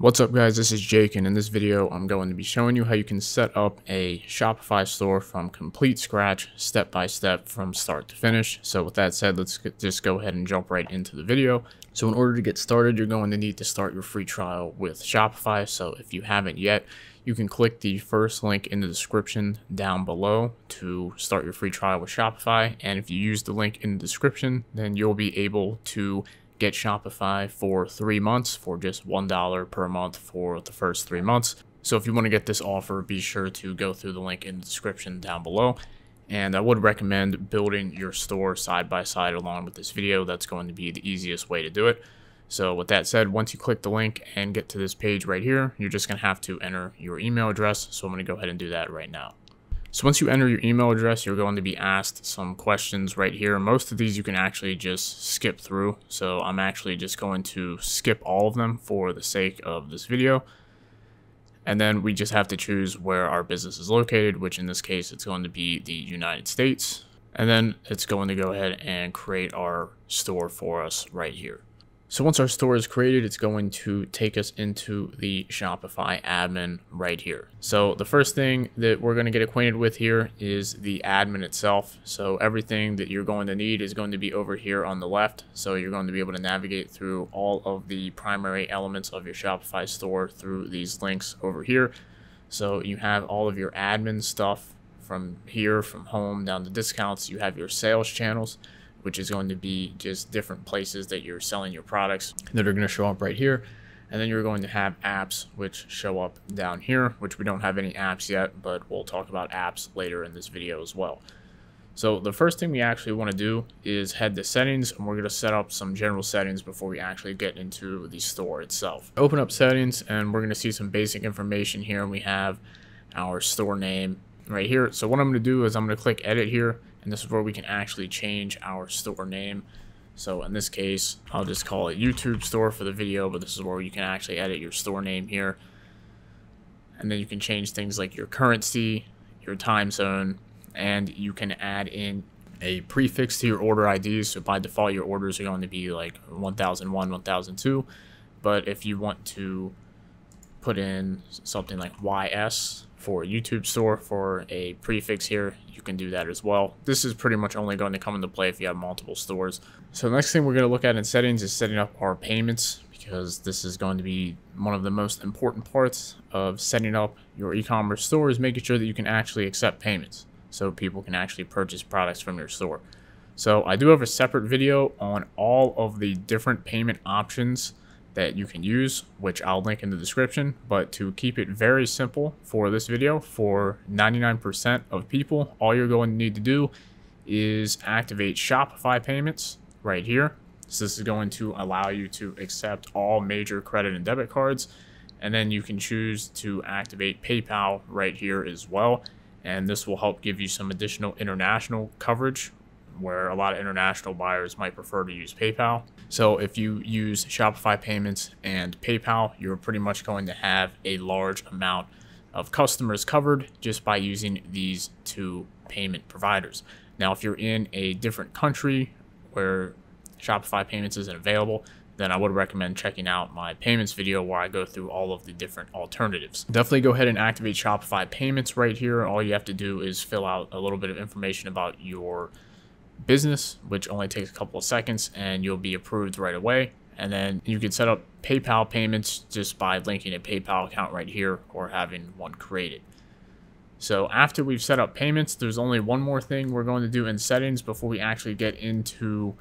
What's up guys, this is Jake, and in this video I'm going to be showing you how you can set up a Shopify store from complete scratch, step by step, from start to finish. So with that said, let's just go ahead and jump right into the video. So in order to get started, you're going to need to start your free trial with Shopify. So if you haven't yet, you can click the first link in the description down below to start your free trial with Shopify. And if you use the link in the description, then you'll be able to get Shopify for 3 months for just $1 per month for the first 3 months. So if you want to get this offer, be sure to go through the link in the description down below. And I would recommend building your store side by side along with this video. That's going to be the easiest way to do it. So with that said, once you click the link and get to this page right here, you're just going to have to enter your email address. So I'm going to go ahead and do that right now. So once you enter your email address, you're going to be asked some questions right here. Most of these you can actually just skip through. So I'm actually just going to skip all of them for the sake of this video. And then we just have to choose where our business is located, which in this case, it's going to be the United States. And then it's going to go ahead and create our store for us right here. So once our store is created, it's going to take us into the Shopify admin right here. So the first thing that we're going to get acquainted with here is the admin itself. So everything that you're going to need is going to be over here on the left. So you're going to be able to navigate through all of the primary elements of your Shopify store through these links over here. So you have all of your admin stuff from here, from home down to discounts. You have your sales channels, which is going to be just different places that you're selling your products that are going to show up right here. And then you're going to have apps, which show up down here, which we don't have any apps yet, but we'll talk about apps later in this video as well. So the first thing we actually want to do is head to settings, and we're going to set up some general settings before we actually get into the store itself. Open up settings, and we're going to see some basic information here, and we have our store name right here. So what I'm going to do is I'm going to click edit here. And this is where we can actually change our store name. So in this case, I'll just call it YouTube store for the video, but this is where you can actually edit your store name here. And then you can change things like your currency, your time zone, and you can add in a prefix to your order ID. So by default, your orders are going to be like 1001, 1002. But if you want to put in something like YS for a YouTube store for a prefix here, you can do that as well. This is pretty much only going to come into play if you have multiple stores. So the next thing we're going to look at in settings is setting up our payments, because this is going to be one of the most important parts of setting up your e-commerce store, is making sure that you can actually accept payments so people can actually purchase products from your store. So I do have a separate video on all of the different payment options that you can use, which I'll link in the description. But to keep it very simple for this video, for 99% of people, all you're going to need to do is activate Shopify payments right here. So this is going to allow you to accept all major credit and debit cards. And then you can choose to activate PayPal right here as well. And this will help give you some additional international coverage, where a lot of international buyers might prefer to use PayPal. So if you use Shopify payments and PayPal, you're pretty much going to have a large amount of customers covered just by using these two payment providers. Now, if you're in a different country where Shopify payments isn't available, then I would recommend checking out my payments video where I go through all of the different alternatives. Definitely go ahead and activate Shopify payments right here. All you have to do is fill out a little bit of information about your business, which only takes a couple of seconds, and you'll be approved right away. And then you can set up PayPal payments just by linking a PayPal account right here or having one created. So after we've set up payments, there's only one more thing we're going to do in settings before we actually get into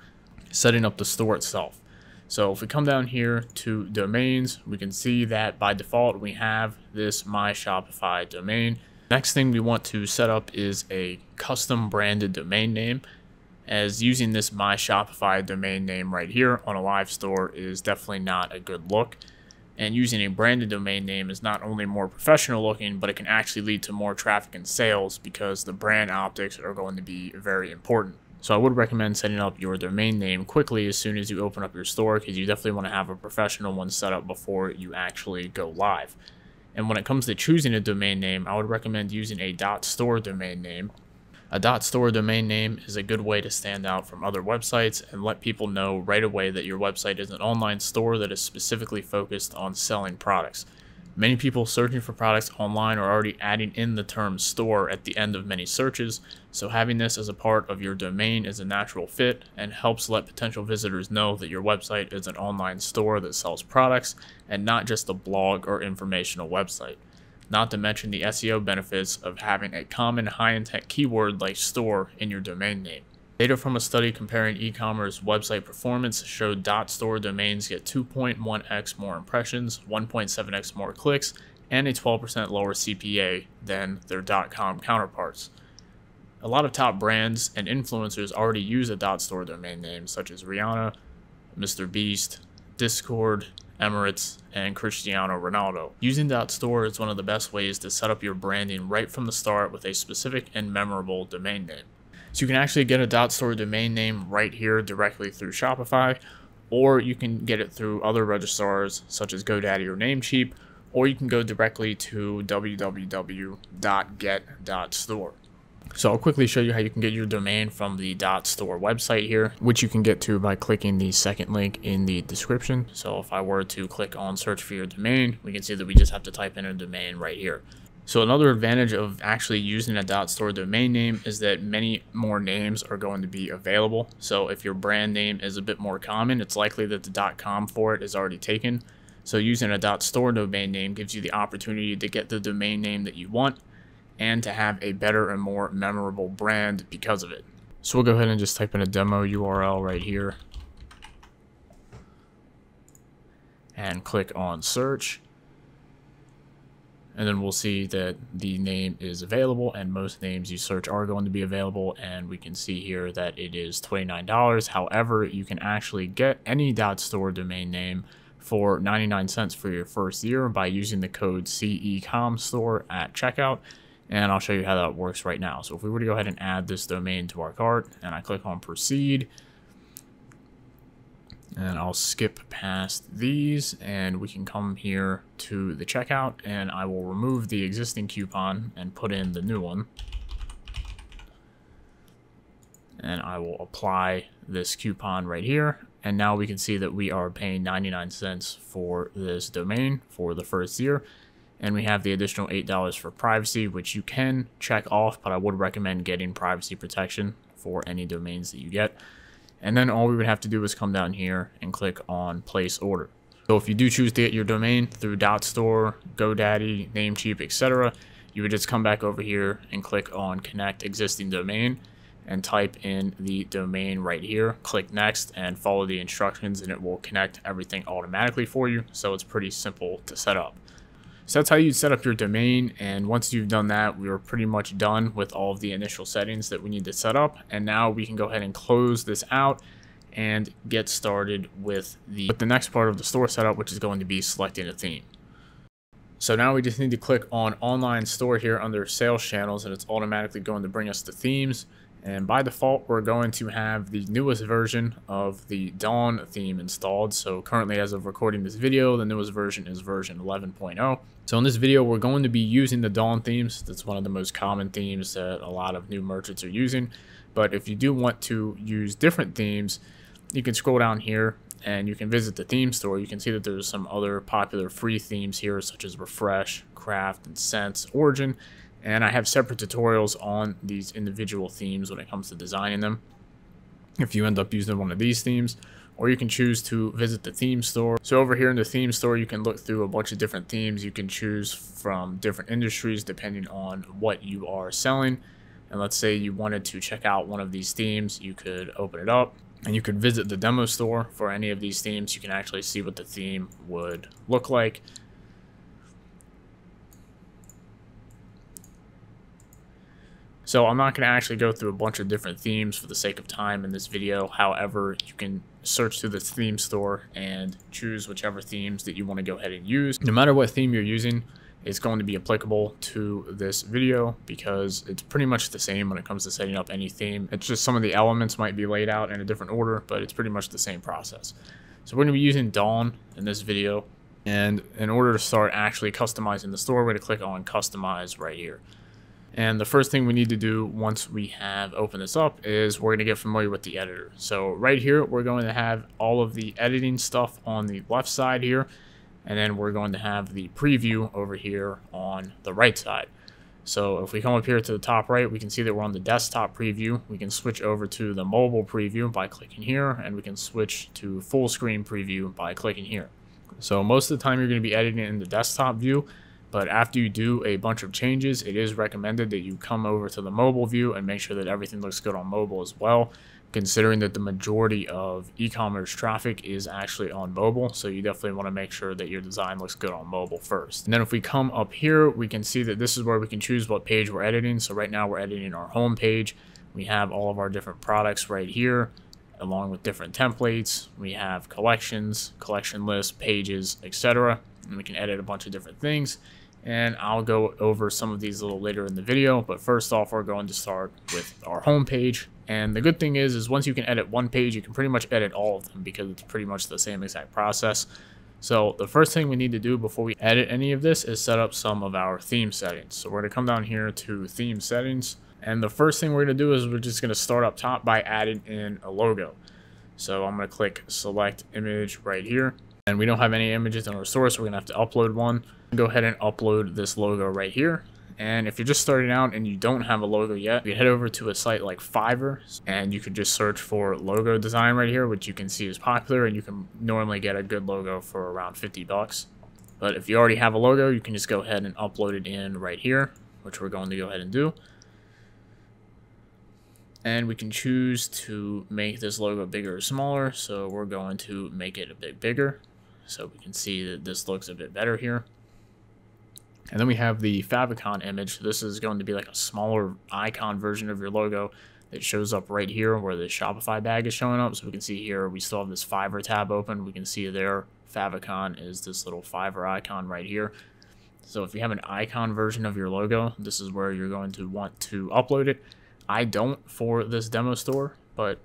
setting up the store itself. So if we come down here to domains, we can see that by default we have this My Shopify domain. Next thing we want to set up is a custom branded domain name, as using this My Shopify domain name right here on a live store is definitely not a good look. And using a branded domain name is not only more professional looking, but it can actually lead to more traffic and sales because the brand optics are going to be very important. So I would recommend setting up your domain name quickly as soon as you open up your store, because you definitely want to have a professional one set up before you actually go live. And when it comes to choosing a domain name, I would recommend using a .store domain name, A .store domain name is a good way to stand out from other websites and let people know right away that your website is an online store that is specifically focused on selling products. Many people searching for products online are already adding in the term store at the end of many searches, so having this as a part of your domain is a natural fit and helps let potential visitors know that your website is an online store that sells products and not just a blog or informational website. Not to mention the SEO benefits of having a common high-intent keyword like store in your domain name. Data from a study comparing e-commerce website performance showed .store domains get 2.1x more impressions, 1.7x more clicks, and a 12% lower CPA than their .com counterparts. A lot of top brands and influencers already use a .store domain name, such as Rihanna, MrBeast, Discord, Emirates, and Cristiano Ronaldo. Using .store is one of the best ways to set up your branding right from the start with a specific and memorable domain name. So you can actually get a .store domain name right here directly through Shopify, or you can get it through other registrars such as GoDaddy or Namecheap, or you can go directly to www.get.store. So I'll quickly show you how you can get your domain from the .store website here, which you can get to by clicking the second link in the description. So if I were to click on search for your domain, we can see that we just have to type in a domain right here. So another advantage of actually using a .store domain name is that many more names are going to be available. So if your brand name is a bit more common, it's likely that the .com for it is already taken. So using a .store domain name gives you the opportunity to get the domain name that you want and to have a better and more memorable brand because of it. So we'll go ahead and just type in a demo URL right here and click on search. And then we'll see that the name is available, and most names you search are going to be available, and we can see here that it is $29. However, you can actually get any .store domain name for 99 cents for your first year by using the code CECOMSTORE at checkout, and I'll show you how that works right now. So if we were to go ahead and add this domain to our cart, and I click on proceed, and I'll skip past these, and we can come here to the checkout, and I will remove the existing coupon and put in the new one, and I will apply this coupon right here. And now we can see that we are paying 99 cents for this domain for the first year, and we have the additional $8 for privacy, which you can check off, but I would recommend getting privacy protection for any domains that you get. And then all we would have to do is come down here and click on place order. So if you do choose to get your domain through .store, GoDaddy, Namecheap, etc., you would just come back over here and click on connect existing domain and type in the domain right here, click next, and follow the instructions, and it will connect everything automatically for you. So it's pretty simple to set up. So that's how you set up your domain, and once you've done that, we are pretty much done with all of the initial settings that we need to set up, and now we can go ahead and close this out and get started with the next part of the store setup, which is going to be selecting a theme. So now we just need to click on online store here under sales channels, and it's automatically going to bring us to themes. And by default, we're going to have the newest version of the Dawn theme installed. So currently, as of recording this video, the newest version is version 11.0. So in this video, we're going to be using the Dawn themes. That's one of the most common themes that a lot of new merchants are using. But if you do want to use different themes, you can scroll down here and you can visit the theme store. You can see that there's some other popular free themes here, such as Refresh, Craft, and Sense, Origin. And I have separate tutorials on these individual themes when it comes to designing them, if you end up using one of these themes, or you can choose to visit the theme store. So over here in the theme store, you can look through a bunch of different themes. You can choose from different industries depending on what you are selling. And let's say you wanted to check out one of these themes, you could open it up and you could visit the demo store for any of these themes. You can actually see what the theme would look like. So I'm not going to actually go through a bunch of different themes for the sake of time in this video. However, you can search through the theme store and choose whichever themes that you want to go ahead and use. No matter what theme you're using, it's going to be applicable to this video because it's pretty much the same when it comes to setting up any theme. It's just some of the elements might be laid out in a different order, but it's pretty much the same process. So we're going to be using Dawn in this video. And in order to start actually customizing the store, we're going to click on customize right here. And the first thing we need to do once we have opened this up is we're going to get familiar with the editor. So right here, we're going to have all of the editing stuff on the left side here. And then we're going to have the preview over here on the right side. So if we come up here to the top right, we can see that we're on the desktop preview. We can switch over to the mobile preview by clicking here, and we can switch to full screen preview by clicking here. So most of the time you're going to be editing in the desktop view, but after you do a bunch of changes, it is recommended that you come over to the mobile view and make sure that everything looks good on mobile as well, considering that the majority of e-commerce traffic is actually on mobile. So you definitely want to make sure that your design looks good on mobile first. And then if we come up here, we can see that this is where we can choose what page we're editing. So right now we're editing our home page. We have all of our different products right here, along with different templates. We have collections, collection lists, pages, etc. And we can edit a bunch of different things. And I'll go over some of these a little later in the video, but first off, we're going to start with our home page. And the good thing is once you can edit one page, you can pretty much edit all of them because it's pretty much the same exact process. So the first thing we need to do before we edit any of this is set up some of our theme settings. So we're gonna come down here to theme settings. And the first thing we're gonna do is we're just gonna start up top by adding in a logo. So I'm gonna click select image right here. And we don't have any images in our source, so we're gonna have to upload one. Go ahead and upload this logo right here. And if you're just starting out and you don't have a logo yet, you head over to a site like Fiverr and you can just search for logo design right here, which you can see is popular, and you can normally get a good logo for around $50. But if you already have a logo, you can just go ahead and upload it in right here, which we're going to go ahead and do. And we can choose to make this logo bigger or smaller. So we're going to make it a bit bigger, so we can see that this looks a bit better here. And then we have the favicon image. This is going to be like a smaller icon version of your logo that shows up right here where the Shopify bag is showing up. So we can see here, we still have this Fiverr tab open. We can see there, favicon is this little Fiverr icon right here. So if you have an icon version of your logo, this is where you're going to want to upload it. I don't for this demo store, but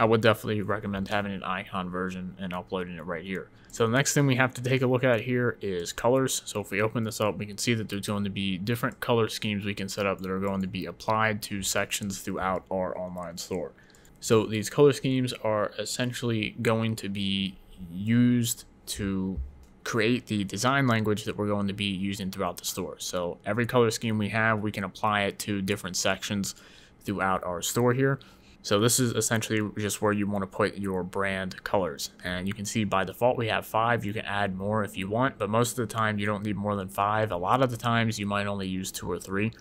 I would definitely recommend having an icon version and uploading it right here. So the next thing we have to take a look at here is colors. So if we open this up, we can see that there's going to be different color schemes we can set up that are going to be applied to sections throughout our online store. So these color schemes are essentially going to be used to create the design language that we're going to be using throughout the store. So every color scheme we have, we can apply it to different sections throughout our store here. So this is essentially just where you want to put your brand colors. And you can see by default, we have 5. You can add more if you want, but most of the time you don't need more than 5. A lot of the times you might only use 2 or 3.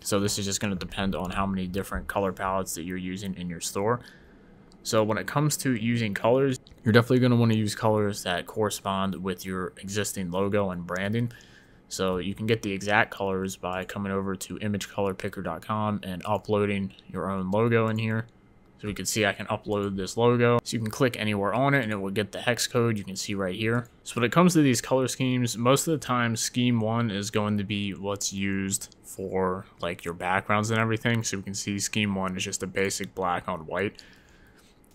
So this is just going to depend on how many different color palettes that you're using in your store. So when it comes to using colors, you're definitely going to want to use colors that correspond with your existing logo and branding. So you can get the exact colors by coming over to imagecolorpicker.com and uploading your own logo in here. So we can see I can upload this logo. So you can click anywhere on it and it will get the hex code you can see right here. So when it comes to these color schemes, most of the time scheme 1 is going to be what's used for like your backgrounds and everything. So we can see scheme 1 is just a basic black on white.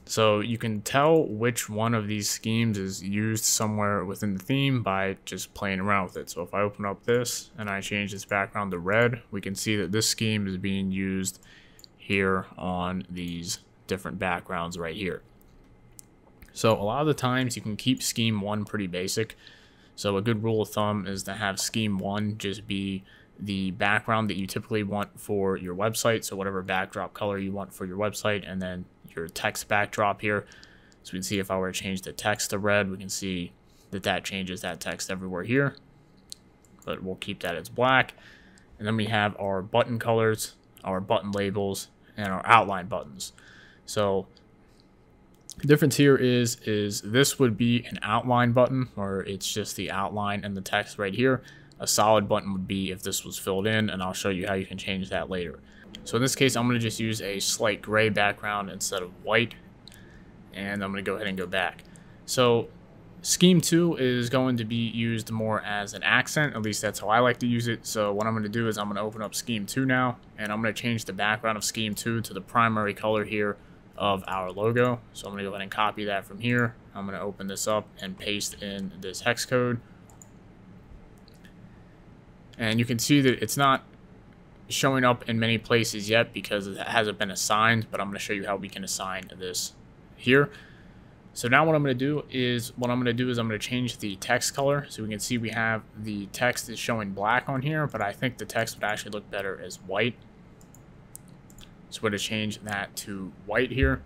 So you can tell which one of these schemes is used somewhere within the theme by just playing around with it. So if I open up this and I change this background to red, we can see that this scheme is being used here on these different backgrounds right here. So a lot of the times you can keep scheme 1 pretty basic. So a good rule of thumb is to have scheme 1 just be the background that you typically want for your website. So whatever backdrop color you want for your website, and then your text backdrop here. So we can see if I were to change the text to red, we can see that that changes that text everywhere here, but we'll keep that as black. And then we have our button colors, our button labels, and our outline buttons. So the difference here is this would be an outline button, or it's just the outline and the text right here. A solid button would be if this was filled in, and I'll show you how you can change that later. So in this case, I'm going to just use a slight gray background instead of white, and I'm going to go ahead and go back. So scheme 2 is going to be used more as an accent. At least that's how I like to use it. So what I'm going to do is I'm going to open up scheme 2 now, and I'm going to change the background of scheme 2 to the primary color here of our logo. So I'm going to go ahead and copy that from here. I'm going to open this up and paste in this hex code. And you can see that it's not showing up in many places yet because it hasn't been assigned, but I'm going to show you how we can assign this here. So now what I'm going to do is I'm going to change the text color, so we can see we have the text is showing black on here, but I think the text would actually look better as white. So we're going to change that to white here.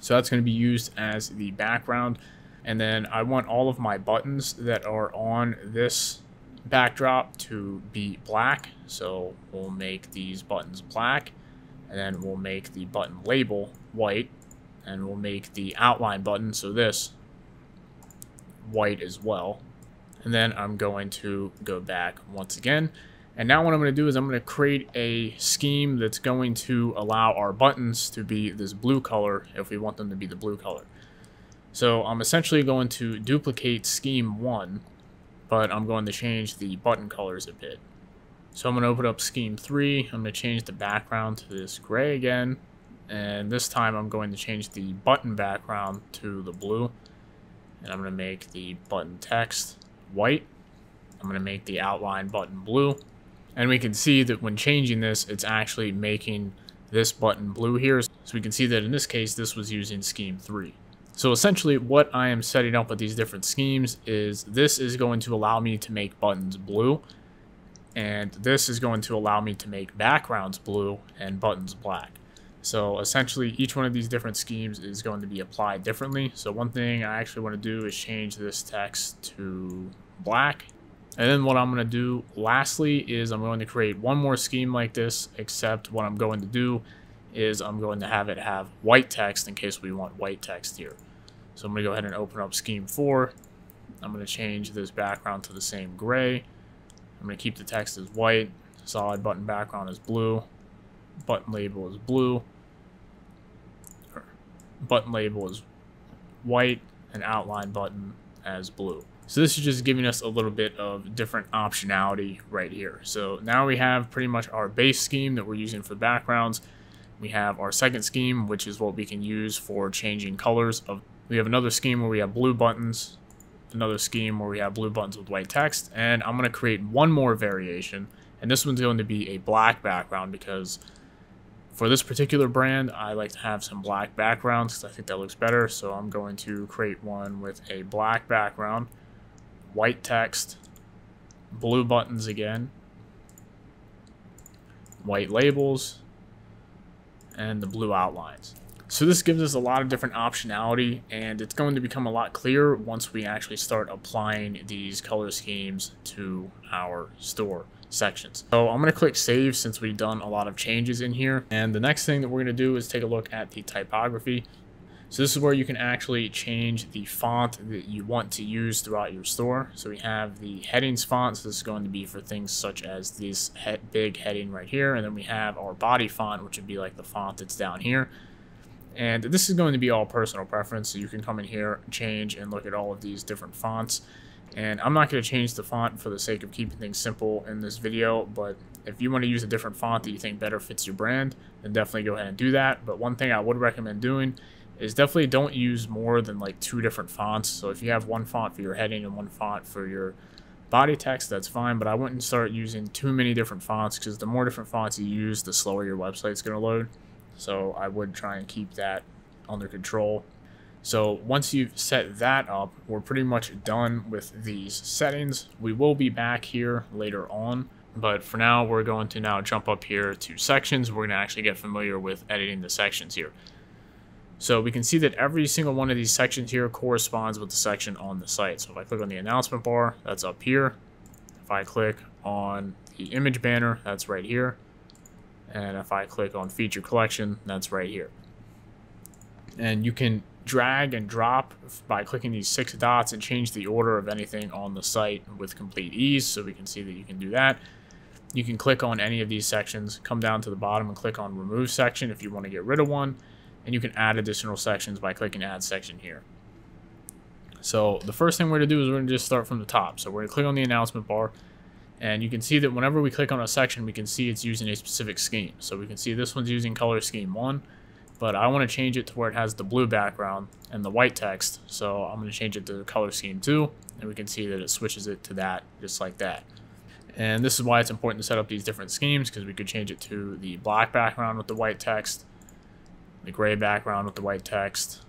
So that's going to be used as the background. And then I want all of my buttons that are on this backdrop to be black. So we'll make these buttons black, and then we'll make the button label white, and we'll make the outline button, so this, white as well. And then I'm going to go back once again. And now what I'm going to do is I'm going to create a scheme that's going to allow our buttons to be this blue color if we want them to be the blue color. So I'm essentially going to duplicate scheme 1, but I'm going to change the button colors a bit. So I'm going to open up scheme 3. I'm going to change the background to this gray again. And this time I'm going to change the button background to the blue. And I'm going to make the button text white. I'm going to make the outline button blue. And we can see that when changing this, it's actually making this button blue here. So we can see that in this case, this was using scheme 3. So essentially what I am setting up with these different schemes is this is going to allow me to make buttons blue. And this is going to allow me to make backgrounds blue and buttons black. So essentially each one of these different schemes is going to be applied differently. So one thing I actually want to do is change this text to black. And then what I'm going to do lastly is I'm going to create one more scheme like this, except what I'm going to do is I'm going to have it have white text in case we want white text here. So I'm going to go ahead and open up scheme 4. I'm going to change this background to the same gray. I'm going to keep the text as white. Solid button background is blue. Button label is blue. Button label is white, and outline button as blue. So this is just giving us a little bit of different optionality right here. So now we have pretty much our base scheme that we're using for backgrounds. We have our second scheme, which is what we can use for changing colors. We have another scheme where we have blue buttons, another scheme where we have blue buttons with white text, and I'm going to create one more variation. And this one's going to be a black background because for this particular brand, I like to have some black backgrounds because I think that looks better. So I'm going to create one with a black background, white text, blue buttons again, white labels, and the blue outlines. So this gives us a lot of different optionality, and it's going to become a lot clearer once we actually start applying these color schemes to our store sections. So I'm going to click save since we've done a lot of changes in here. And the next thing that we're going to do is take a look at the typography. So this is where you can actually change the font that you want to use throughout your store. So we have the headings font. So this is going to be for things such as this big heading right here. And then we have our body font, which would be like the font that's down here. And this is going to be all personal preference. So you can come in here, change, and look at all of these different fonts. And I'm not going to change the font for the sake of keeping things simple in this video, but if you want to use a different font that you think better fits your brand, then definitely go ahead and do that. But one thing I would recommend doing is definitely don't use more than like 2 different fonts. So if you have one font for your heading and one font for your body text, that's fine, but I wouldn't start using too many different fonts because the more different fonts you use, the slower your website's going to load. So I would try and keep that under control. So once you've set that up, we're pretty much done with these settings. We will be back here later on, but for now, we're going to now jump up here to sections. We're going to actually get familiar with editing the sections here. So we can see that every single one of these sections here corresponds with the section on the site. So if I click on the announcement bar, that's up here. If I click on the image banner, that's right here. And if I click on feature collection, that's right here. And you can drag and drop by clicking these 6 dots and change the order of anything on the site with complete ease. So we can see that you can do that. You can click on any of these sections, come down to the bottom and click on remove section if you want to get rid of one. And you can add additional sections by clicking add section here. So the first thing we're going to do is we're going to just start from the top. So we're going to click on the announcement bar, and you can see that whenever we click on a section, we can see it's using a specific scheme. So we can see this one's using color scheme 1, but I want to change it to where it has the blue background and the white text. So I'm going to change it to color scheme 2, and we can see that it switches it to that just like that. And this is why it's important to set up these different schemes, because we could change it to the black background with the white text, the gray background with the white text,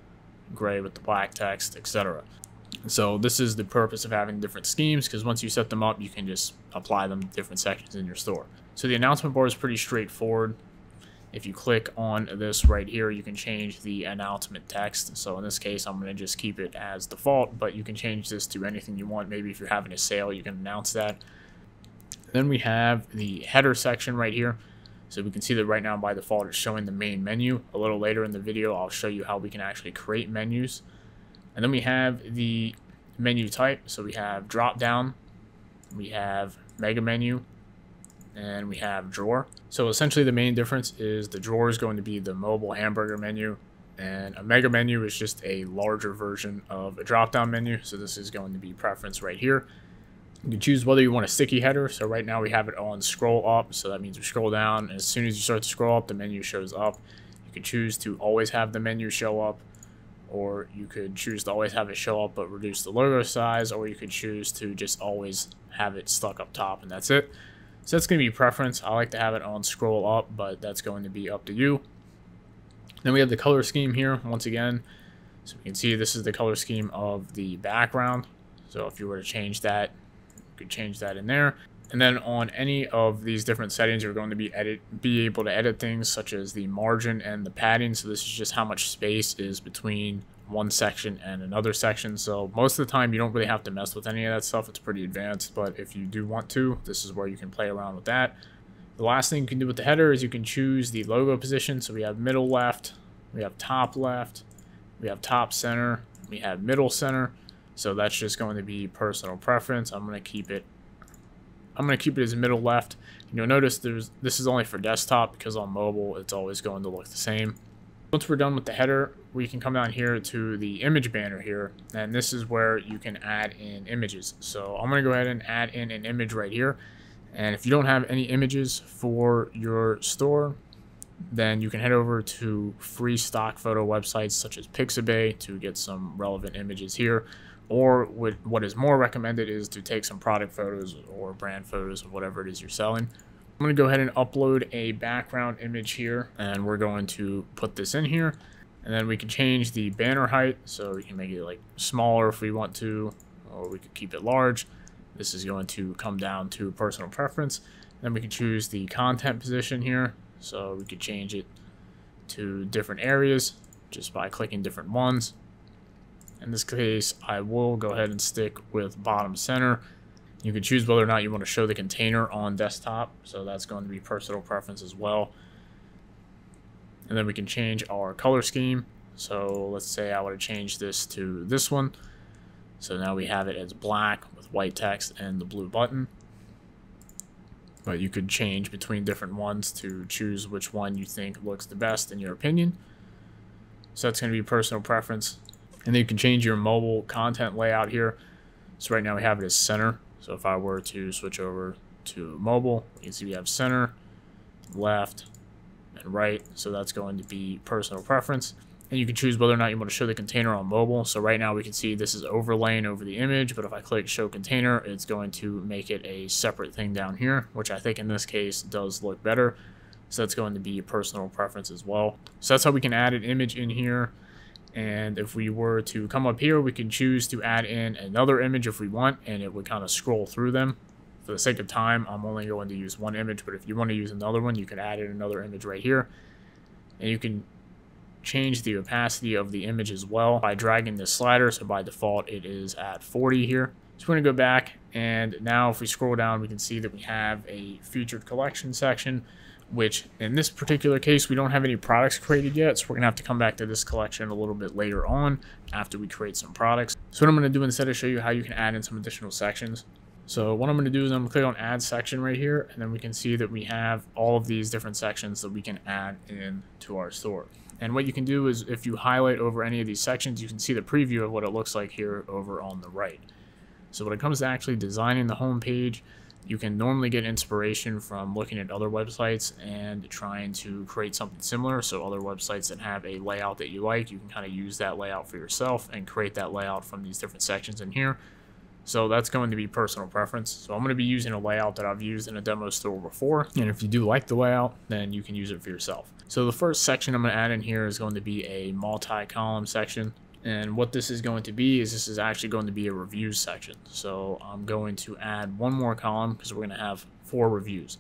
gray with the black text, etc. So this is the purpose of having different schemes, because once you set them up, you can just apply them to different sections in your store. So the announcement board is pretty straightforward. If you click on this right here, you can change the announcement text. So in this case, I'm going to just keep it as default, but you can change this to anything you want. Maybe if you're having a sale, you can announce that. Then we have the header section right here. So we can see that right now by default, it's showing the main menu. A little later in the video, I'll show you how we can actually create menus. And then we have the menu type. So we have drop down, we have mega menu, and we have drawer. So essentially the main difference is the drawer is going to be the mobile hamburger menu, and a mega menu is just a larger version of a drop down menu. So this is going to be preference right here. You can choose whether you want a sticky header. So right now we have it on scroll up. So that means we scroll down, and as soon as you start to scroll up, the menu shows up. You can choose to always have the menu show up, or you could choose to always have it show up but reduce the logo size, or you could choose to just always have it stuck up top and that's it. So that's going to be preference. I like to have it on scroll up, but that's going to be up to you. Then we have the color scheme here once again. So we can see this is the color scheme of the background. So if you were to change that, you could change that in there. And then on any of these different settings, you're going to be able to edit things such as the margin and the padding. So this is just how much space is between one section and another section. So most of the time you don't really have to mess with any of that stuff. It's pretty advanced, but if you do want to, this is where you can play around with that. The last thing you can do with the header is you can choose the logo position. So we have middle left, we have top left, we have top center, we have middle center. So that's just going to be personal preference. I'm going to keep it as middle left. And you'll notice this is only for desktop, because on mobile it's always going to look the same. Once we're done with the header, we can come down here to the image banner here, and this is where you can add in images. So I'm going to go ahead and add in an image right here. And if you don't have any images for your store, then you can head over to free stock photo websites such as Pixabay to get some relevant images here. Or what is more recommended is to take some product photos or brand photos of whatever it is you're selling. I'm going to go ahead and upload a background image here, and we're going to put this in here. And then we can change the banner height, so we can make it like smaller if we want to, or we could keep it large. This is going to come down to personal preference. Then we can choose the content position here, so we could change it to different areas just by clicking different ones. In this case, I will go ahead and stick with bottom center. You can choose whether or not you want to show the container on desktop, so that's going to be personal preference as well. And then we can change our color scheme. So let's say I want to change this to this one. So now we have it as black with white text and the blue button. But you could change between different ones to choose which one you think looks the best in your opinion. So that's going to be personal preference. And then you can change your mobile content layout here. So right now we have it as center. So if I were to switch over to mobile, you can see we have center, left, and right. So that's going to be personal preference. And you can choose whether or not you want to show the container on mobile. So right now we can see this is overlaying over the image, but if I click show container, it's going to make it a separate thing down here, which I think in this case does look better. So that's going to be personal preference as well. So that's how we can add an image in here. And if we were to come up here, we can choose to add in another image if we want, and it would kind of scroll through them. For the sake of time, I'm only going to use one image, but if you want to use another one, you can add in another image right here. And you can change the opacity of the image as well by dragging this slider. So by default, it is at 40 here. So we're going to go back, and now if we scroll down, we can see that we have a featured collection section, which in this particular case, we don't have any products created yet. So we're going to have to come back to this collection a little bit later on after we create some products. So what I'm going to do instead is show you how you can add in some additional sections. So what I'm going to do is I'm going to click on add section right here, and then we can see that we have all of these different sections that we can add in to our store. And what you can do is if you highlight over any of these sections, you can see the preview of what it looks like here over on the right. So when it comes to actually designing the home page, you can normally get inspiration from looking at other websites and trying to create something similar. So other websites that have a layout that you like, you can kind of use that layout for yourself and create that layout from these different sections in here. So that's going to be personal preference. So I'm going to be using a layout that I've used in a demo store before. And if you do like the layout, then you can use it for yourself. So the first section I'm going to add in here is going to be a multi-column section. And what this is going to be is this is actually going to be a reviews section. So I'm going to add one more column because we're going to have 4 reviews.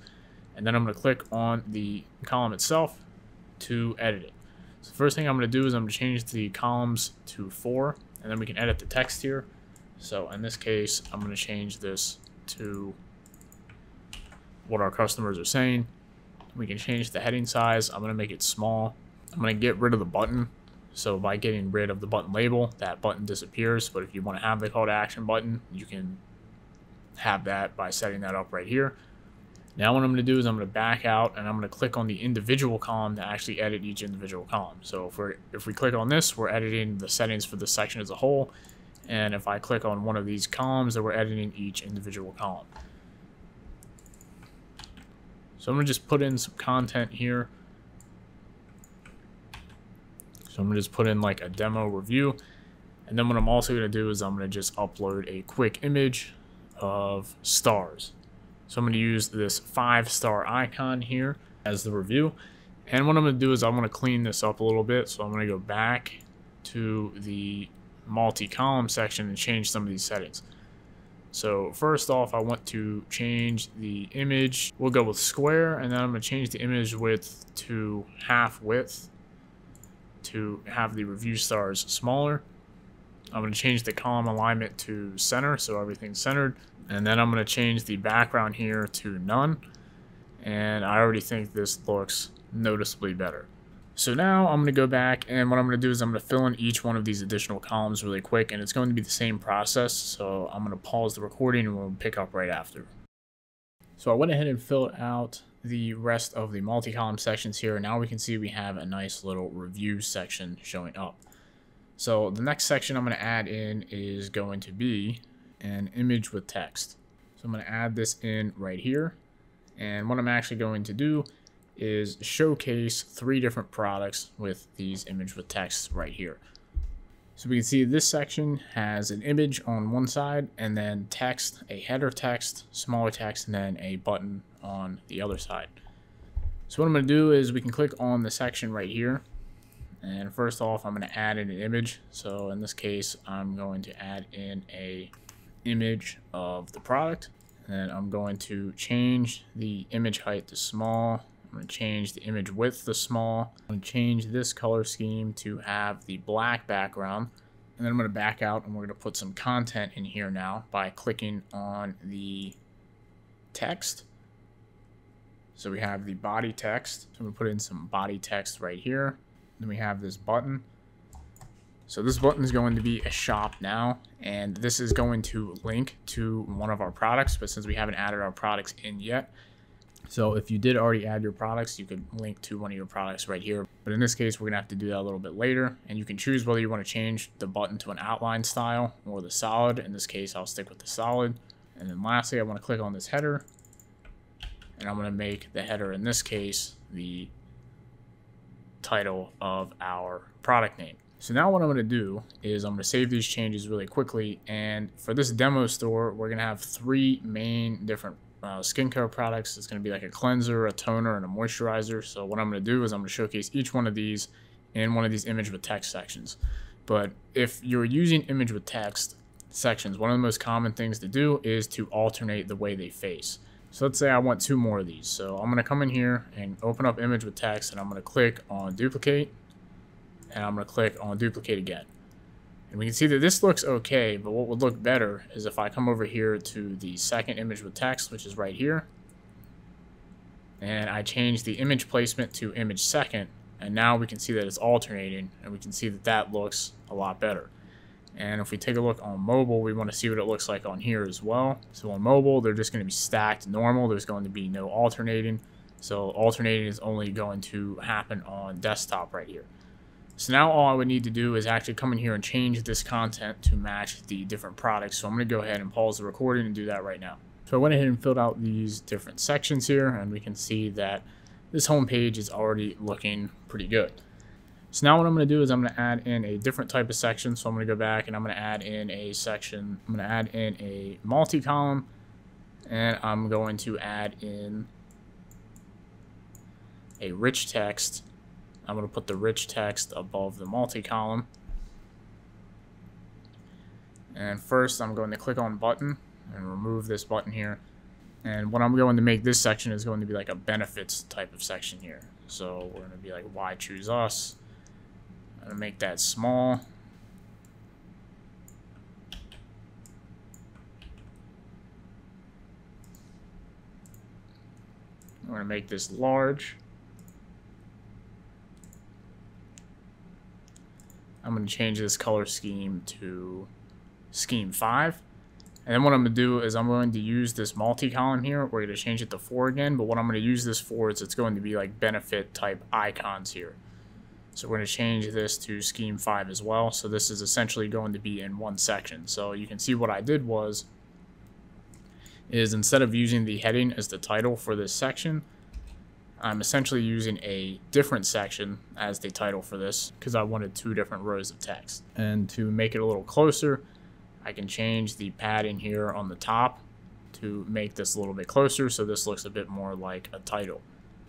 And then I'm going to click on the column itself to edit it. So the first thing I'm going to do is I'm going to change the columns to 4, and then we can edit the text here. So in this case, I'm going to change this to what our customers are saying. We can change the heading size. I'm going to make it small. I'm going to get rid of the button. So by getting rid of the button label, that button disappears. But if you want to have the call to action button, you can have that by setting that up right here. Now what I'm going to do is I'm going to back out and I'm going to click on the individual column to actually edit each individual column. So if we click on this, we're editing the settings for the section as a whole. And if I click on one of these columns, then we're editing each individual column. So I'm going to just put in some content here. So I'm going to just put in like a demo review. And then what I'm also going to do is I'm going to just upload a quick image of stars. So I'm going to use this 5-star icon here as the review. And what I'm going to do is I'm going to clean this up a little bit. So I'm going to go back to the multi-column section and change some of these settings. So first off, I want to change the image. We'll go with square, and then I'm going to change the image width to half width to have the review stars smaller. I'm going to change the column alignment to center, so everything's centered. And then I'm going to change the background here to none. And I already think this looks noticeably better. So now I'm going to go back, and what I'm going to do is I'm going to fill in each one of these additional columns really quick. And it's going to be the same process. So I'm going to pause the recording and we'll pick up right after. So I went ahead and filled out the rest of the multi-column sections here. Now we can see we have a nice little review section showing up. So the next section I'm going to add in is going to be an image with text. So I'm going to add this in right here. And what I'm actually going to do is showcase 3 different products with these image with text right here. So we can see this section has an image on one side and then text, a header text, smaller text, and then a button on the other side. So what I'm going to do is we can click on the section right here. And first off, I'm going to add in an image. So in this case, I'm going to add in a image of the product. And then I'm going to change the image height to small. I'm going to change the image width to small. I'm going to change this color scheme to have the black background. And then I'm going to back out and we're going to put some content in here now by clicking on the text. So we have the body text. So I'm going to put in some body text right here. Then we have this button. So this button is going to be a shop now, and this is going to link to one of our products, but since we haven't added our products in yet, so if you did already add your products, you could link to one of your products right here. But in this case, we're gonna have to do that a little bit later, and you can choose whether you want to change the button to an outline style or the solid. In this case, I'll stick with the solid. And then lastly, I want to click on this header, and I'm going to make the header in this case the title of our product name. So now what I'm going to do is I'm going to save these changes really quickly. And for this demo store, we're going to have 3 main different skincare products. It's going to be like a cleanser, a toner, and a moisturizer. So what I'm going to do is I'm going to showcase each one of these in one of these image with text sections. But if you're using image with text sections, one of the most common things to do is to alternate the way they face. So let's say I want 2 more of these. So I'm going to come in here and open up image with text, and I'm going to click on duplicate, and I'm going to click on duplicate again. And we can see that this looks okay, but what would look better is if I come over here to the second image with text, which is right here, and I change the image placement to image second, and now we can see that it's alternating, and we can see that that looks a lot better. And if we take a look on mobile, we want to see what it looks like on here as well. So on mobile, they're just going to be stacked normal. There's going to be no alternating. So alternating is only going to happen on desktop right here. So now all I would need to do is actually come in here and change this content to match the different products. So I'm going to go ahead and pause the recording and do that right now. So I went ahead and filled out these different sections here, and we can see that this home page is already looking pretty good. So now what I'm going to do is I'm going to add in a different type of section. So I'm going to go back and I'm going to add in a section. I'm going to add in a multi-column, and I'm going to add in a rich text. I'm going to put the rich text above the multi-column. And first I'm going to click on button and remove this button here. And what I'm going to make this section is going to be like a benefits type of section here. So we're going to be like, why choose us? I'm going to make that small. I'm going to make this large. I'm going to change this color scheme to scheme 5. And then what I'm going to do is I'm going to use this multi-column here. We're going to change it to 4 again. But what I'm going to use this for is it's going to be like benefit type icons here. So we're going to change this to scheme 5 as well. So this is essentially going to be in one section. So you can see what I did was, is instead of using the heading as the title for this section, I'm essentially using a different section as the title for this because I wanted 2 different rows of text. And to make it a little closer, I can change the padding here on the top to make this a little bit closer, so this looks a bit more like a title.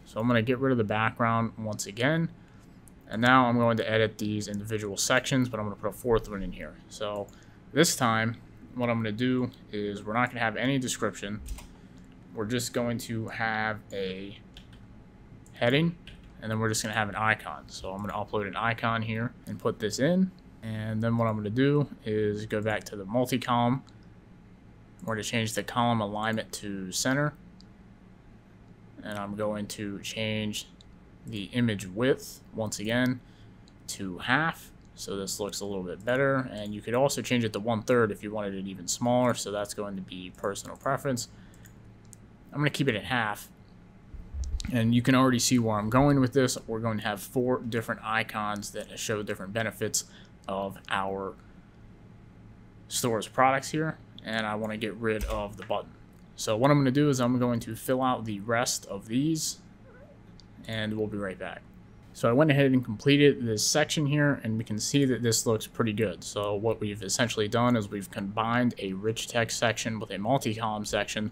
So I'm going to get rid of the background once again, and now I'm going to edit these individual sections, but I'm going to put a 4th one in here. So this time what I'm going to do is we're not going to have any description. We're just going to have a heading, and then we're just going to have an icon. So I'm going to upload an icon here and put this in. And then what I'm going to do is go back to the multi-column. We're going to change the column alignment to center. And I'm going to change the image width once again to half. So this looks a little bit better. And you could also change it to 1/3 if you wanted it even smaller. So that's going to be personal preference. I'm going to keep it at half. And you can already see where I'm going with this. We're going to have 4 different icons that show different benefits of our store's products here, and I want to get rid of the button. So what I'm going to do is I'm going to fill out the rest of these, and we'll be right back. So I went ahead and completed this section here, and we can see that this looks pretty good. So what we've essentially done is we've combined a rich text section with a multi-column section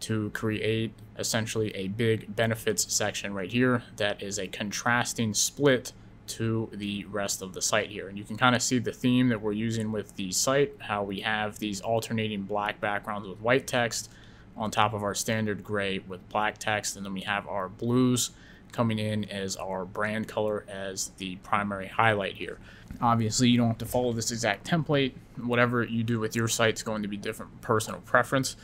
to create essentially a big benefits section right here that is a contrasting split to the rest of the site here. And you can kind of see the theme that we're using with the site, how we have these alternating black backgrounds with white text on top of our standard gray with black text, and then we have our blues coming in as our brand color as the primary highlight here. Obviously, you don't have to follow this exact template. Whatever you do with your site is going to be different personal preference,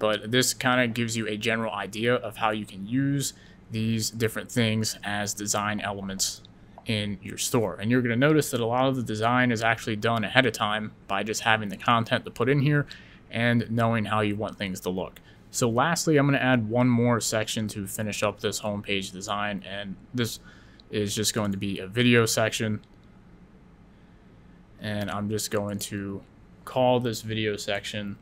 but this kind of gives you a general idea of how you can use these different things as design elements in your store. And you're going to notice that a lot of the design is actually done ahead of time by just having the content to put in here and knowing how you want things to look. So lastly, I'm going to add one more section to finish up this homepage design, and this is just going to be a video section. And I'm just going to call this video section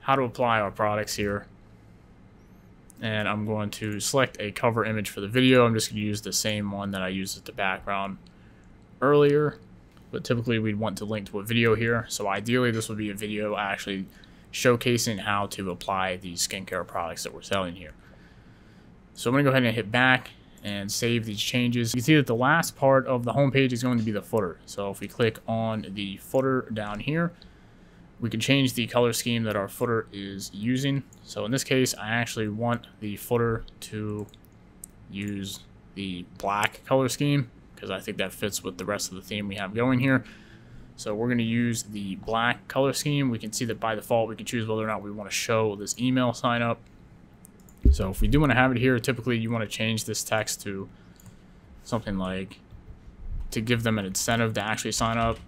how to apply our products here. And I'm going to select a cover image for the video. I'm just going to use the same one that I used as the background earlier, but typically we'd want to link to a video here. So ideally this would be a video actually showcasing how to apply the skincare products that we're selling here. So I'm going to go ahead and hit back and save these changes. You can see that the last part of the homepage is going to be the footer. So if we click on the footer down here, we can change the color scheme that our footer is using. So in this case, I actually want the footer to use the black color scheme because I think that fits with the rest of the theme we have going here. So we're going to use the black color scheme. We can see that by default, we can choose whether or not we want to show this email sign up. So if we do want to have it here, typically you want to change this text to something like to give them an incentive to actually sign up.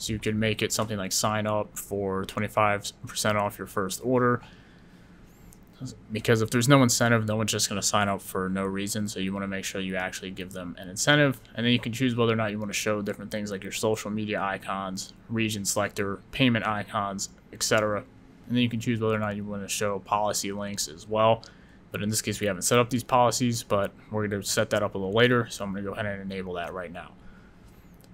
So you can make it something like sign up for 25% off your first order, because if there's no incentive, no one's just going to sign up for no reason. So you want to make sure you actually give them an incentive. And then you can choose whether or not you want to show different things like your social media icons, region selector, payment icons, etc. And then you can choose whether or not you want to show policy links as well. But in this case, we haven't set up these policies, but we're going to set that up a little later. So I'm going to go ahead and enable that right now.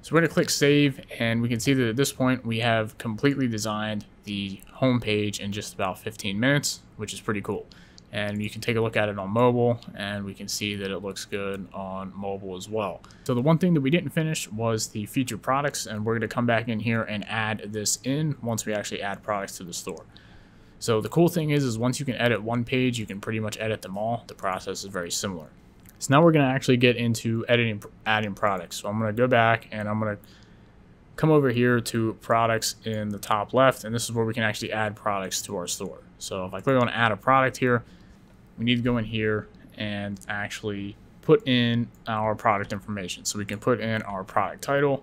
So we're going to click save, and we can see that at this point, we have completely designed the home page in just about 15 minutes, which is pretty cool. And you can take a look at it on mobile, and we can see that it looks good on mobile as well. So the one thing that we didn't finish was the featured products, and we're going to come back in here and add this in once we actually add products to the store. So the cool thing is once you can edit one page, you can pretty much edit them all. The process is very similar. So now we're going to actually get into editing, adding products. So I'm going to go back and I'm going to come over here to products in the top left, and this is where we can actually add products to our store. So if I click on add a product here, we need to go in here and actually put in our product information. So we can put in our product title,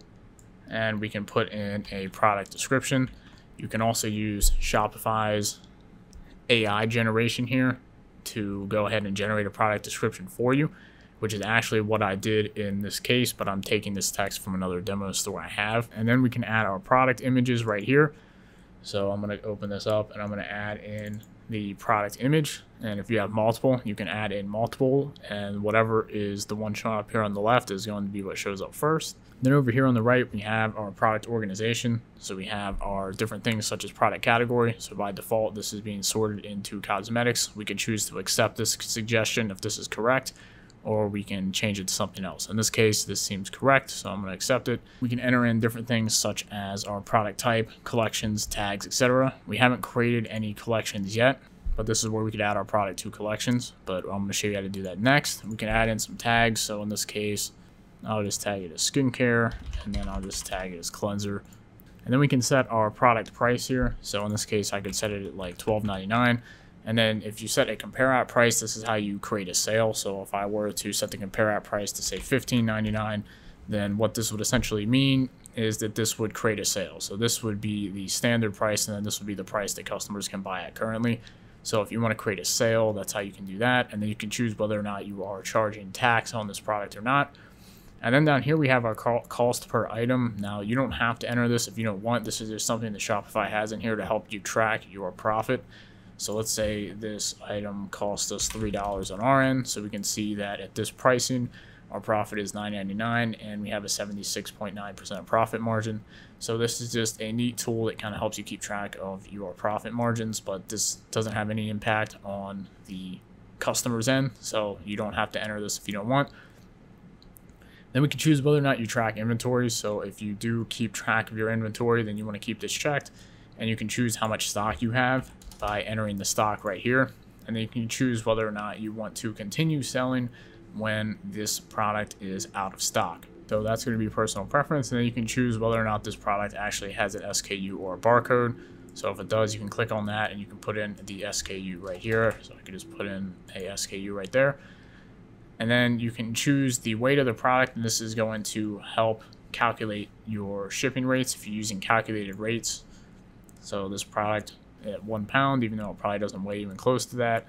and we can put in a product description. You can also use Shopify's AI generation here to go ahead and generate a product description for you, which is actually what I did in this case, but I'm taking this text from another demo store I have. And then we can add our product images right here. So I'm going to open this up and I'm going to add in the product image, and if you have multiple, you can add in multiple, and whatever is the one shown up here on the left is going to be what shows up first. Then over here on the right, we have our product organization. So we have our different things such as product category. So by default, this is being sorted into cosmetics. We can choose to accept this suggestion if this is correct, or we can change it to something else. In this case, this seems correct, so I'm gonna accept it. We can enter in different things such as our product type, collections, tags, etc. We haven't created any collections yet, but this is where we could add our product to collections, but I'm gonna show you how to do that next. We can add in some tags, so in this case, I'll just tag it as skincare, and then I'll just tag it as cleanser. And then we can set our product price here. So in this case, I could set it at like $12.99. And then if you set a compare at price, this is how you create a sale. So if I were to set the compare at price to say $15.99, then what this would essentially mean is that this would create a sale. So this would be the standard price, and then this would be the price that customers can buy at currently. So if you want to create a sale, that's how you can do that. And then you can choose whether or not you are charging tax on this product or not. And then down here, we have our cost per item. Now, you don't have to enter this if you don't want. This is just something that Shopify has in here to help you track your profit. So let's say this item cost us $3 on our end. So we can see that at this pricing, our profit is $9.99, and we have a 76.9% profit margin. So this is just a neat tool that kind of helps you keep track of your profit margins, but this doesn't have any impact on the customer's end. So you don't have to enter this if you don't want. Then we can choose whether or not you track inventory. So if you do keep track of your inventory, then you want to keep this checked, and you can choose how much stock you have by entering the stock right here. And then you can choose whether or not you want to continue selling when this product is out of stock. So that's going to be personal preference. And then you can choose whether or not this product actually has an SKU or a barcode. So if it does, you can click on that and you can put in the SKU right here. So I could just put in a SKU right there. And then you can choose the weight of the product, and this is going to help calculate your shipping rates if you're using calculated rates. So this product at 1 pound, even though it probably doesn't weigh even close to that.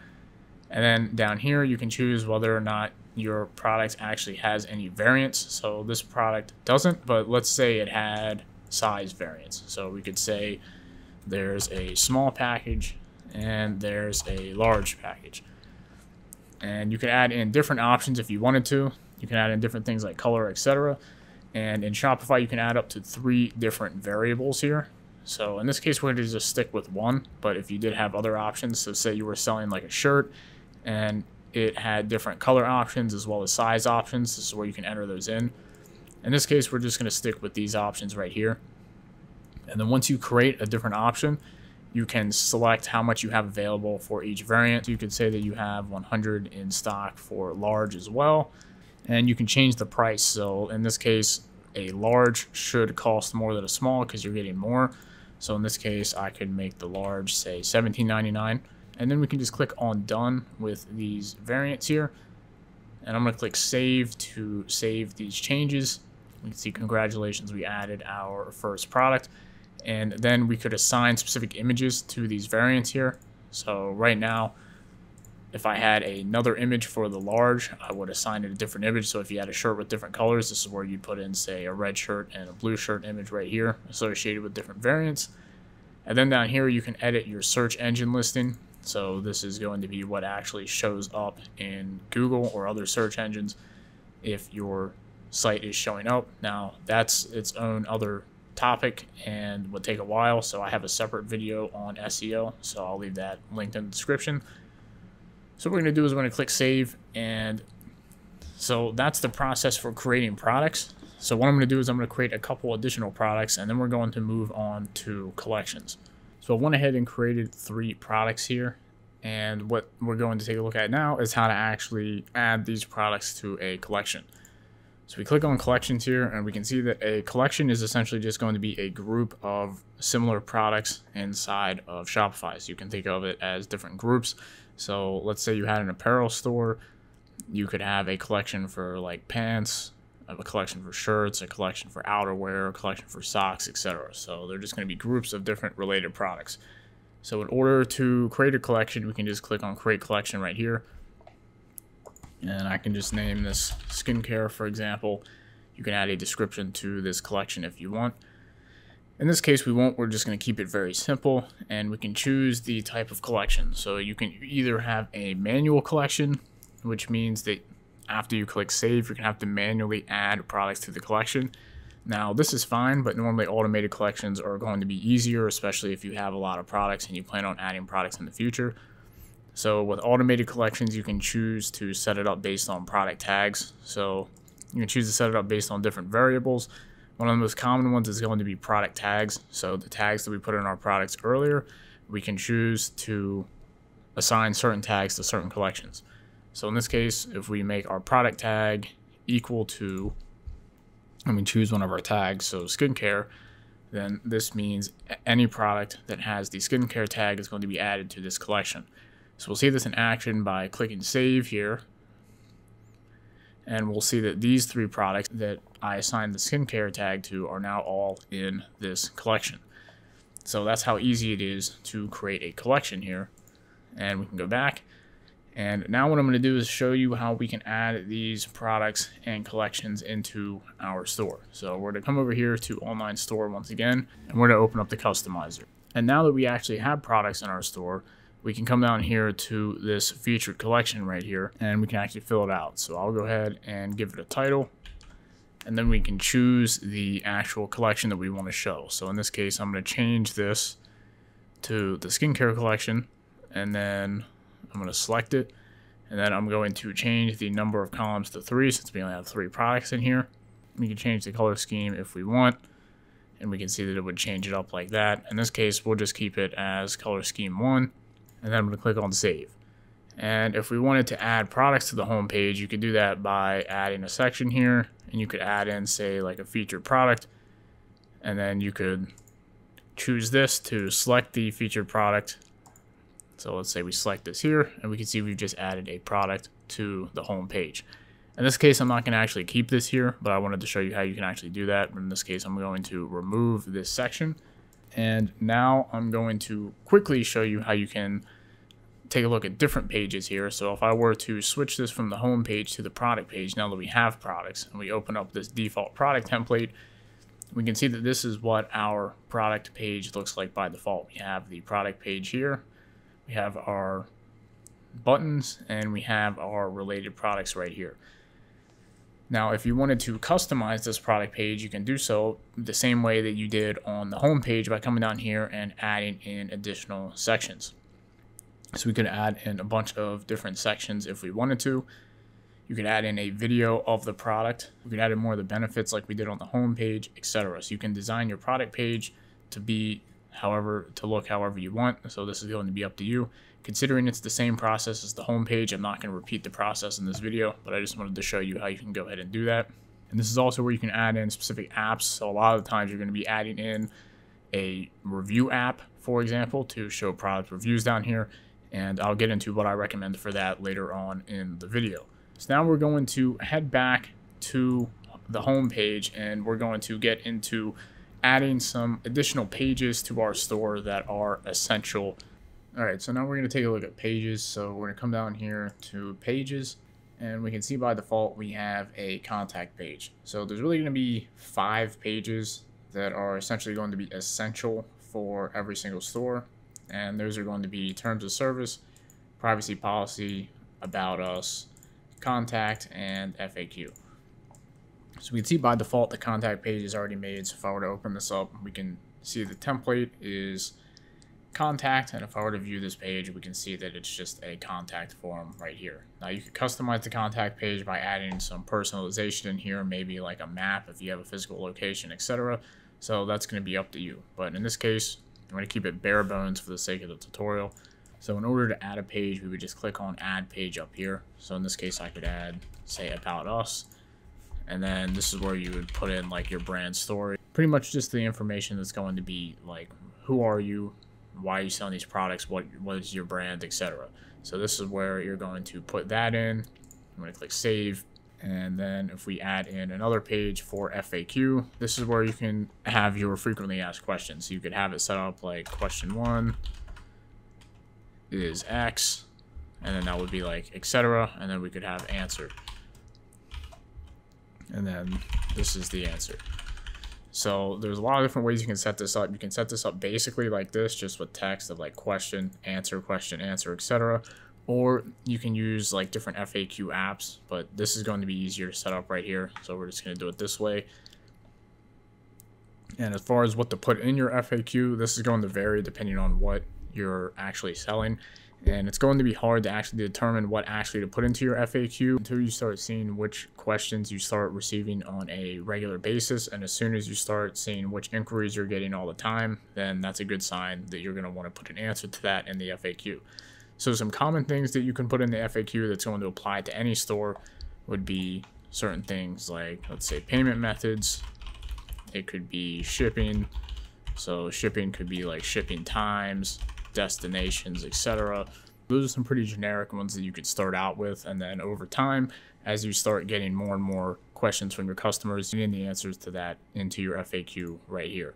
And then down here, you can choose whether or not your product actually has any variance. So this product doesn't, but let's say it had size variance. So we could say there's a small package and there's a large package. And you can add in different options if you wanted to. You can add in different things like color, etc. And in Shopify, you can add up to 3 different variables here. So in this case, we're going to just stick with one, but if you did have other options, so say you were selling like a shirt and it had different color options as well as size options, this is where you can enter those in. In this case, we're just going to stick with these options right here. And then once you create a different option, you can select how much you have available for each variant. You could say that you have 100 in stock for large as well, and you can change the price. So in this case, a large should cost more than a small because you're getting more. So in this case, I could make the large say $17.99, and then we can just click on done with these variants here. And I'm going to click save to save these changes. We can see congratulations, we added our first product. And then we could assign specific images to these variants here. So right now, if I had another image for the large, I would assign it a different image. So if you had a shirt with different colors, this is where you put in, say, a red shirt and a blue shirt image right here associated with different variants. And then down here, you can edit your search engine listing. So this is going to be what actually shows up in Google or other search engines if your site is showing up. Now, that's its own other topic and would take a while. So I have a separate video on SEO. So I'll leave that linked in the description. So what we're going to do is we're going to click save. And so that's the process for creating products. So what I'm going to do is I'm going to create a couple additional products, and then we're going to move on to collections. So I went ahead and created 3 products here. And what we're going to take a look at now is how to actually add these products to a collection. So we click on collections here, and we can see that a collection is essentially just going to be a group of similar products inside of Shopify. So you can think of it as different groups. So let's say you had an apparel store, you could have a collection for like pants, a collection for shirts, a collection for outerwear, a collection for socks, etc. So they're just going to be groups of different related products. So in order to create a collection, we can just click on create collection right here. And I can just name this skincare, for example. You can add a description to this collection if you want. In this case, we won't. We're just going to keep it very simple, and we can choose the type of collection. So you can either have a manual collection, which means that after you click save, you're going to have to manually add products to the collection. Now, this is fine, but normally automated collections are going to be easier, especially if you have a lot of products and you plan on adding products in the future. So with automated collections, you can choose to set it up based on product tags. So you can choose to set it up based on different variables. One of the most common ones is going to be product tags. So the tags that we put in our products earlier, we can choose to assign certain tags to certain collections. So in this case, if we make our product tag equal to, and we choose one of our tags, so skincare, then this means any product that has the skincare tag is going to be added to this collection. So we'll see this in action by clicking save here. And we'll see that these 3 products that I assigned the skincare tag to are now all in this collection. So that's how easy it is to create a collection here. And we can go back. And now what I'm going to do is show you how we can add these products and collections into our store. So we're going to come over here to online store once again, and we're going to open up the customizer. And now that we actually have products in our store, we can come down here to this featured collection right here, and we can actually fill it out. So I'll go ahead and give it a title, and then we can choose the actual collection that we want to show. So in this case, I'm going to change this to the skincare collection, and then I'm going to select it, and then I'm going to change the number of columns to 3 since we only have 3 products in here. We can change the color scheme if we want, and we can see that it would change it up like that. In this case, we'll just keep it as color scheme 1. And then I'm going to click on save. And if we wanted to add products to the home page, you could do that by adding a section here, and you could add in, say, like a featured product, and then you could choose this to select the featured product. So let's say we select this here, and we can see we've just added a product to the home page. In this case, I'm not going to actually keep this here, but I wanted to show you how you can actually do that. In this case, I'm going to remove this section. And now I'm going to quickly show you how you can take a look at different pages here. So if I were to switch this from the home page to the product page, now that we have products and we open up this default product template, we can see that this is what our product page looks like by default. We have the product page here, we have our buttons, and we have our related products right here. Now, if you wanted to customize this product page, you can do so the same way that you did on the home page by coming down here and adding in additional sections. So we could add in a bunch of different sections if we wanted to. You could add in a video of the product. We could add in more of the benefits like we did on the home page, etc. So you can design your product page to be to look however you want. So this is going to be up to you. Considering it's the same process as the home page, I'm not going to repeat the process in this video, but I just wanted to show you how you can go ahead and do that. And this is also where you can add in specific apps. So a lot of the times you're going to be adding in a review app, for example, to show product reviews down here. And I'll get into what I recommend for that later on in the video. So now we're going to head back to the home page, and we're going to get into adding some additional pages to our store that are essential. All right, so now we're going to take a look at pages. So we're going to come down here to pages, and we can see by default we have a contact page. So there's really going to be 5 pages that are essentially going to be essential for every single store. And those are going to be terms of service, privacy policy, about us, contact, and FAQ. So we can see by default the contact page is already made. So if I were to open this up, we can see the template is contact, and if I were to view this page, we can see that it's just a contact form right here. Now you can customize the contact page by adding some personalization in here, maybe like a map if you have a physical location, etc. So that's going to be up to you, but in this case I'm going to keep it bare bones for the sake of the tutorial. So in order to add a page, we would just click on add page up here. So in this case I could add, say, about us, and then this is where you would put in like your brand story, pretty much just the information that's going to be like, who are you, why are you selling these products, what is your brand, etc. So this is where you're going to put that in. I'm going to click save, and then if we add in another page for FAQ, this is where you can have your frequently asked questions. So you could have it set up like question one is X, and then that would be like etc, and then we could have answer, and then this is the answer. So there's a lot of different ways you can set this up. You can set this up basically like this, just with text of like question, answer, etc. Or you can use like different FAQ apps, but this is going to be easier to set up right here. So we're just going to do it this way. And as far as what to put in your FAQ, this is going to vary depending on what you're actually selling. And it's going to be hard to actually determine what actually to put into your FAQ until you start seeing which questions you start receiving on a regular basis. And as soon as you start seeing which inquiries you're getting all the time, then that's a good sign that you're going to want to put an answer to that in the FAQ. So some common things that you can put in the FAQ that's going to apply to any store would be certain things like, let's say, payment methods. It could be shipping. So shipping could be like shipping times, destinations, etc. Those are some pretty generic ones that you could start out with, and then over time, as you start getting more and more questions from your customers, you need the answers to that into your FAQ right here.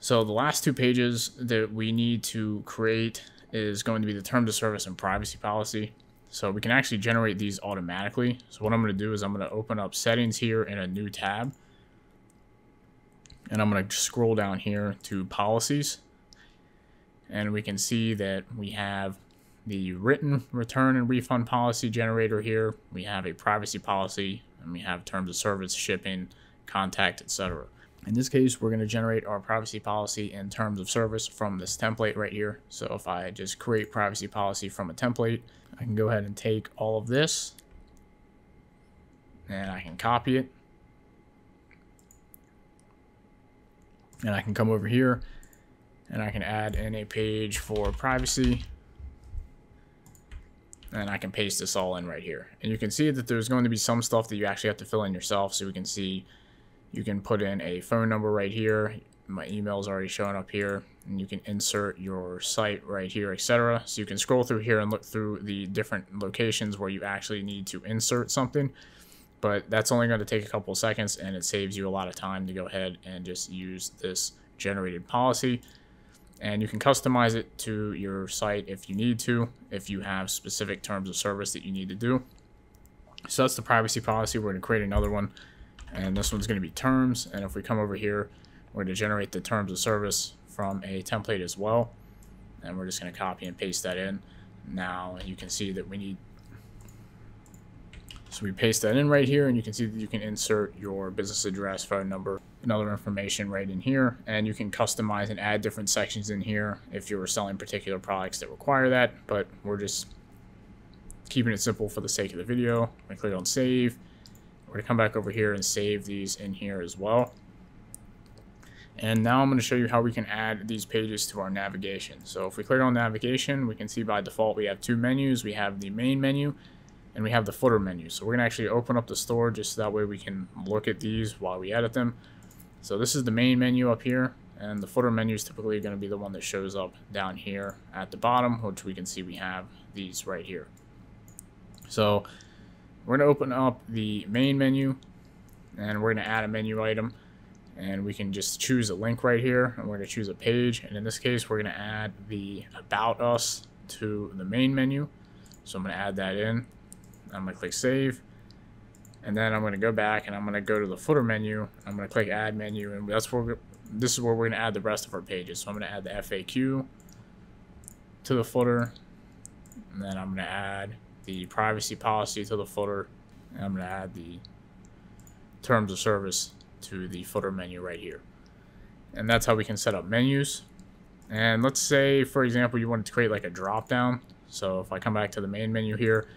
So the last two pages that we need to create is going to be the terms of service and privacy policy. So we can actually generate these automatically. So what I'm going to do is I'm going to open up settings here in a new tab, and I'm going to scroll down here to policies. And we can see that we have the written return and refund policy generator here. We have a privacy policy, and we have terms of service, shipping, contact, etc. In this case, we're going to generate our privacy policy and terms of service from this template right here. So if I just create privacy policy from a template, I can go ahead and take all of this and I can copy it. And I can come over here and I can add in a page for privacy, and I can paste this all in right here. And you can see that there's going to be some stuff that you actually have to fill in yourself. So we can see you can put in a phone number right here. My email is already showing up here, and you can insert your site right here, etc. So you can scroll through here and look through the different locations where you actually need to insert something, but that's only going to take a couple of seconds, and it saves you a lot of time to go ahead and just use this generated policy. And you can customize it to your site if you need to, if you have specific terms of service that you need to do. So that's the privacy policy. We're going to create another one, and this one's going to be terms. And if we come over here, we're going to generate the terms of service from a template as well, and we're just going to copy and paste that in. Now you can see that we need, so we paste that in right here, and you can see that you can insert your business address, phone number, and other information right in here. And you can customize and add different sections in here if you were selling particular products that require that, but we're just keeping it simple for the sake of the video. I click on save. We're going to come back over here and save these in here as well. And now I'm going to show you how we can add these pages to our navigation. So if we click on navigation, we can see by default we have two menus. We have the main menu, and we have the footer menu. So we're gonna actually open up the store just so that way we can look at these while we edit them. So this is the main menu up here, and the footer menu is typically gonna be the one that shows up down here at the bottom, which we can see we have these right here. So we're gonna open up the main menu, and we're gonna add a menu item, and we can just choose a link right here, and we're gonna choose a page. And in this case, we're gonna add the About Us to the main menu. So I'm gonna add that in. I'm going to click save, And then I'm going to go back and I'm going to go to the footer menu. I'm going to click add menu, and that's where this is where we're going to add the rest of our pages. So I'm going to add the FAQ to the footer, and then I'm going to add the privacy policy to the footer, and I'm going to add the terms of service to the footer menu right here. And that's how we can set up menus. And let's say, for example, you wanted to create like a drop down. So if I come back to the main menu here,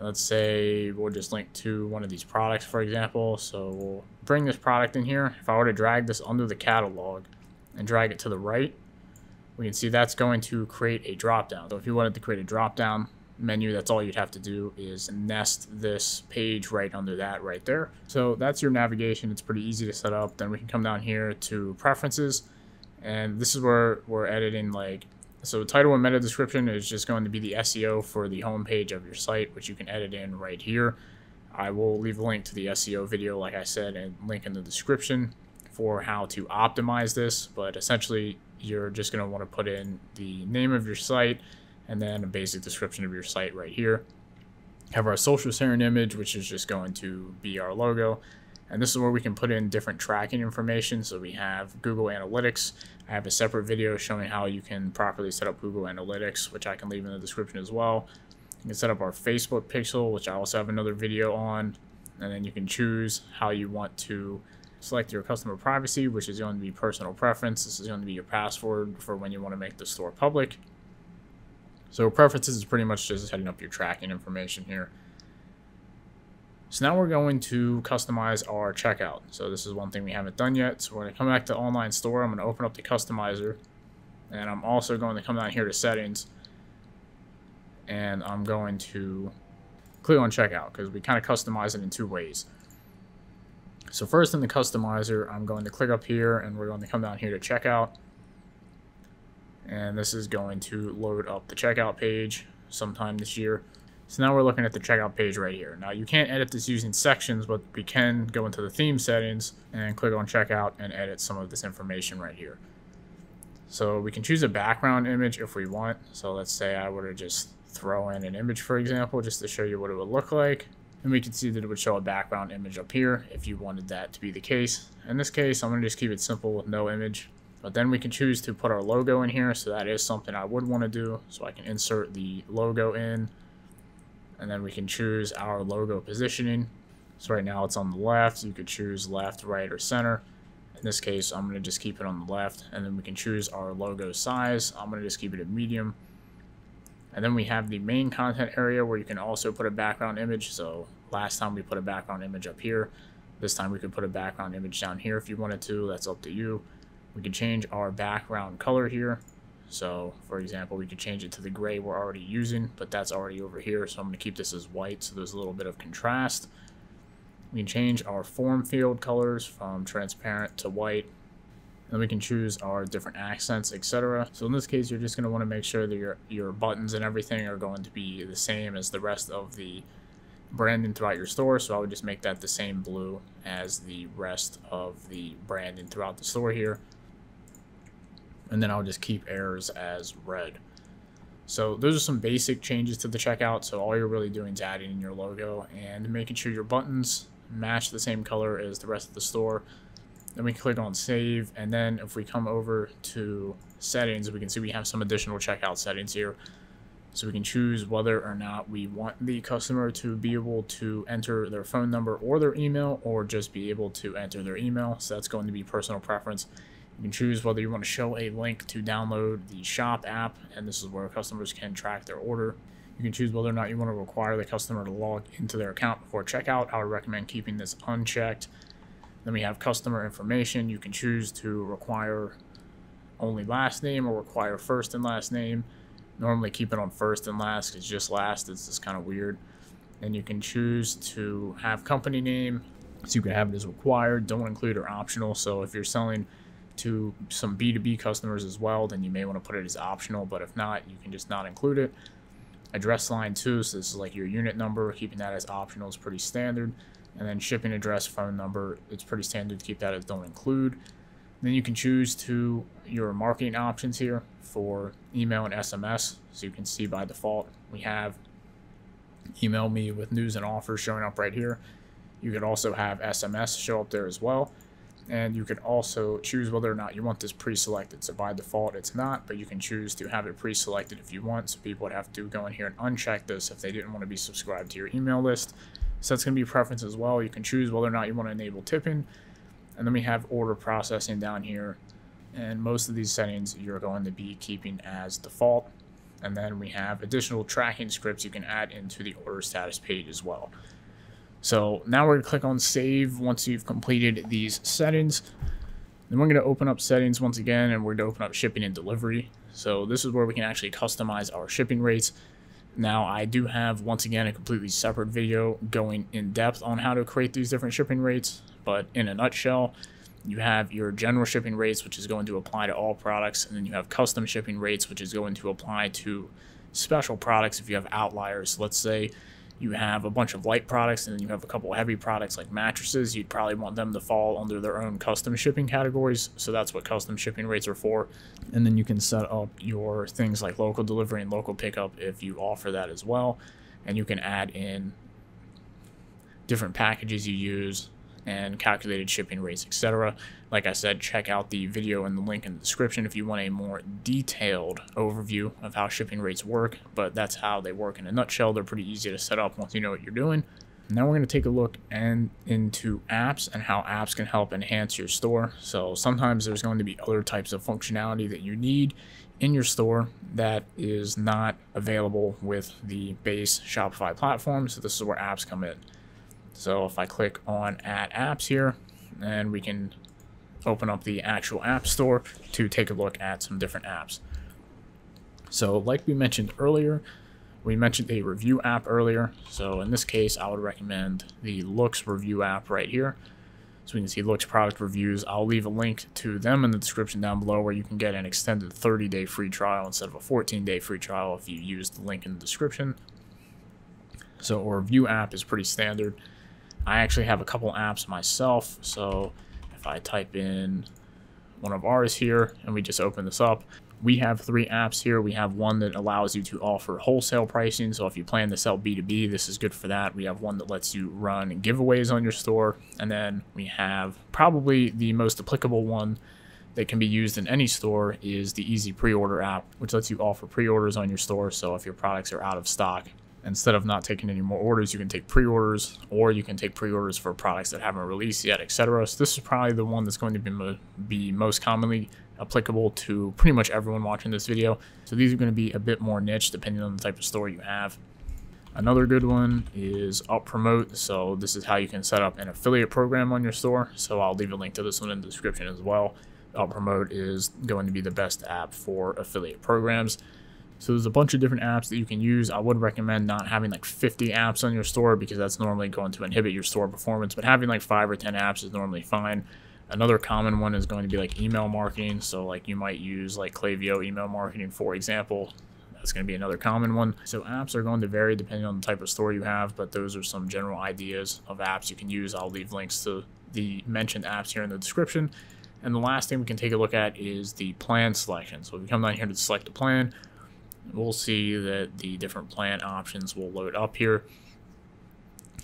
let's say we'll just link to one of these products, for example. So we'll bring this product in here. If I were to drag this under the catalog and drag it to the right, we can see that's going to create a drop down. So if you wanted to create a drop down menu, that's all you'd have to do is nest this page right under that right there. So that's your navigation. It's pretty easy to set up. Then we can come down here to preferences, and this is where we're editing like, so title and meta description is just going to be the SEO for the homepage of your site, which you can edit in right here. I will leave a link to the SEO video, like I said, and link in the description for how to optimize this. But essentially, you're just going to want to put in the name of your site and then a basic description of your site right here. Have our social sharing image, which is just going to be our logo. And this is where we can put in different tracking information. So we have Google Analytics. I have a separate video showing how you can properly set up Google Analytics, which I can leave in the description as well. You can set up our Facebook pixel, which I also have another video on. And then you can choose how you want to select your customer privacy, which is going to be personal preference. This is going to be your password for when you want to make the store public. So preferences is pretty much just setting up your tracking information here. So now we're going to customize our checkout. So this is one thing we haven't done yet. So we're going to come back to online store. I'm going to open up the customizer, and I'm also going to come down here to settings, and I'm going to click on checkout because we kind of customize it in two ways. So first in the customizer, I'm going to click up here, and we're going to come down here to checkout, and this is going to load up the checkout page sometime this year. So now we're looking at the checkout page right here. Now you can't edit this using sections, but we can go into the theme settings and click on checkout and edit some of this information right here. So we can choose a background image if we want. So let's say I were to just throw in an image, for example, just to show you what it would look like. And we can see that it would show a background image up here if you wanted that to be the case. In this case, I'm gonna just keep it simple with no image. But then we can choose to put our logo in here. So that is something I would wanna do. So I can insert the logo in. And then we can choose our logo positioning. So right now it's on the left. You could choose left, right, or center. In this case, I'm gonna just keep it on the left. And then we can choose our logo size. I'm gonna just keep it at medium. And then we have the main content area where you can also put a background image. So last time we put a background image up here. This time we could put a background image down here if you wanted to. That's up to you. We can change our background color here. So for example, we could change it to the gray we're already using, but that's already over here. So I'm going to keep this as white. So there's a little bit of contrast. We can change our form field colors from transparent to white. And we can choose our different accents, etc. So in this case, you're just going to want to make sure that your buttons and everything are going to be the same as the rest of the branding throughout your store. So I would just make that the same blue as the rest of the branding throughout the store here. And then I'll just keep errors as red. So those are some basic changes to the checkout. So all you're really doing is adding in your logo and making sure your buttons match the same color as the rest of the store. Then we click on save. And then if we come over to settings, we can see we have some additional checkout settings here. So we can choose whether or not we want the customer to be able to enter their phone number or their email, or just be able to enter their email. So that's going to be personal preference. You can choose whether you want to show a link to download the shop app, and this is where customers can track their order. You can choose whether or not you want to require the customer to log into their account before checkout. I would recommend keeping this unchecked. Then we have customer information. You can choose to require only last name or require first and last name. Normally keep it on first and last, because just last is just kind of weird. And you can choose to have company name. So you can have it as required, don't include, or optional. So if you're selling to some B2B customers as well, then you may want to put it as optional, but if not, you can just not include it. Address line too, so this is like your unit number, keeping that as optional is pretty standard. And then shipping address, phone number, it's pretty standard to keep that as don't include. Then you can choose to your marketing options here for email and SMS. So you can see by default, we have email me with news and offers showing up right here. You could also have SMS show up there as well. And you can also choose whether or not you want this pre-selected. So by default, it's not, but you can choose to have it pre-selected if you want. So people would have to go in here and uncheck this if they didn't want to be subscribed to your email list. So that's going to be preference as well. You can choose whether or not you want to enable tipping. And then we have order processing down here. And most of these settings you're going to be keeping as default. And then we have additional tracking scripts you can add into the order status page as well. So now we're going to click on save once you've completed these settings. Then we're going to open up settings once again, and we're going to open up shipping and delivery. So this is where we can actually customize our shipping rates. Now I do have, once again, a completely separate video going in depth on how to create these different shipping rates. But in a nutshell, you have your general shipping rates, which is going to apply to all products. And then you have custom shipping rates, which is going to apply to special products if you have outliers. Let's say you have a bunch of light products and then you have a couple of heavy products like mattresses. You'd probably want them to fall under their own custom shipping categories. So that's what custom shipping rates are for. And then you can set up your things like local delivery and local pickup if you offer that as well. And you can add in different packages you use and calculated shipping rates, etc. Like I said, check out the video and the link in the description if you want a more detailed overview of how shipping rates work, but that's how they work in a nutshell. They're pretty easy to set up once you know what you're doing. Now we're going to take a look into apps and how apps can help enhance your store. So sometimes there's going to be other types of functionality that you need in your store that is not available with the base Shopify platform. So this is where apps come in. So if I click on Add Apps here, and we can open up the actual app store to take a look at some different apps. So like we mentioned earlier, we mentioned a review app earlier. So in this case, I would recommend the Looks review app right here. So we can see Looks product reviews. I'll leave a link to them in the description down below where you can get an extended 30-day free trial instead of a 14-day free trial if you use the link in the description. So a review app is pretty standard. I actually have a couple apps myself, so if I type in one of ours here and we just open this up, we have three apps here. We have one that allows you to offer wholesale pricing, so if you plan to sell B2B, this is good for that. We have one that lets you run giveaways on your store, and then we have probably the most applicable one that can be used in any store is the Easy Pre-Order app, which lets you offer pre-orders on your store. So if your products are out of stock, instead of not taking any more orders, you can take pre-orders, or you can take pre-orders for products that haven't released yet, etc. So this is probably the one that's going to be most commonly applicable to pretty much everyone watching this video. So these are going to be a bit more niche depending on the type of store you have. Another good one is UpPromote. So this is how you can set up an affiliate program on your store. So I'll leave a link to this one in the description as well. UpPromote is going to be the best app for affiliate programs. So there's a bunch of different apps that you can use. I would recommend not having like 50 apps on your store because that's normally going to inhibit your store performance, but having like 5 or 10 apps is normally fine. Another common one is going to be like email marketing. So like you might use like Klaviyo email marketing, for example. That's going to be another common one. So apps are going to vary depending on the type of store you have, but those are some general ideas of apps you can use. I'll leave links to the mentioned apps here in the description. And the last thing we can take a look at is the plan selection. So if you come down here to select a plan, we'll see that the different plan options will load up here.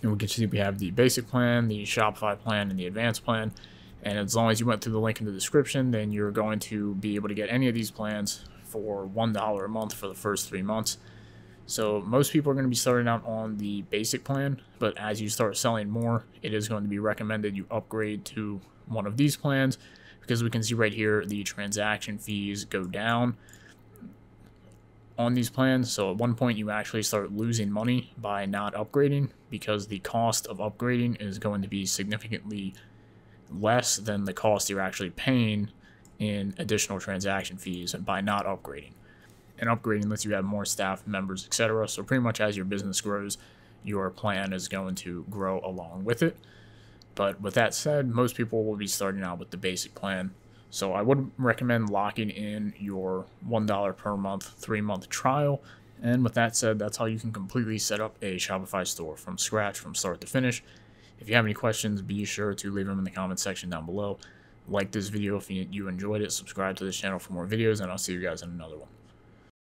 And we can see we have the basic plan, the Shopify plan, and the advanced plan. And as long as you went through the link in the description, then you're going to be able to get any of these plans for $1 a month for the first 3 months. So most people are going to be starting out on the basic plan, but as you start selling more, it is going to be recommended you upgrade to one of these plans, because we can see right here the transaction fees go down on these plans. So at one point you actually start losing money by not upgrading, because the cost of upgrading is going to be significantly less than the cost you're actually paying in additional transaction fees and by not upgrading. And upgrading lets you have more staff members, etc. So pretty much as your business grows, your plan is going to grow along with it. But with that said, most people will be starting out with the basic plan. So I would recommend locking in your $1 per month, 3-month trial. And with that said, that's how you can completely set up a Shopify store from scratch, from start to finish. If you have any questions, be sure to leave them in the comment section down below. Like this video if you enjoyed it. Subscribe to this channel for more videos, and I'll see you guys in another one.